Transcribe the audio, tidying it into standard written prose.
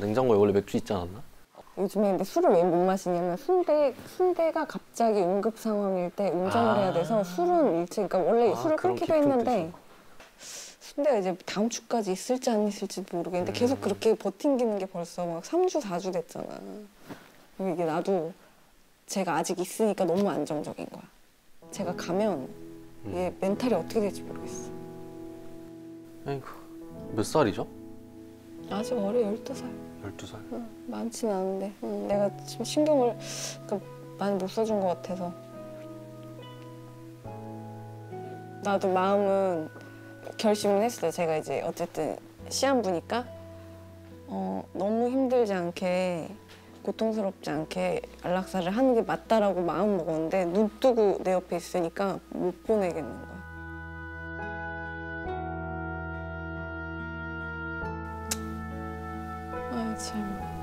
냉장고에 원래 맥주 있지 않았나? 요즘에 근데 술을 왜 못 마시냐면 순대가 갑자기 응급 상황일 때 운전을 해야 돼서 술은 일찍, 그러니까 원래 술을 끊기도 했는데 순대가 이제 다음 주까지 있을지 안 있을지 모르겠는데 계속 그렇게 버팅기는 게 벌써 막 3주, 4주 됐잖아. 이게 나도 제가 아직 있으니까 너무 안정적인 거야. 제가 가면 얘 멘탈이 어떻게 될지 모르겠어. 아이고, 몇 살이죠? 아직 어려, 12살. 12살? 응, 많지는 않은데. 응, 내가 지금 신경을 그러니까 많이 못 써준 것 같아서. 나도 마음은 결심은 했어요. 제가 이제 어쨌든 시한 부니까 너무 힘들지 않게 고통스럽지 않게 안락사를 하는 게 맞다라고 마음 먹었는데 눈 뜨고 내 옆에 있으니까 못 보내겠는 거야. 아, 참.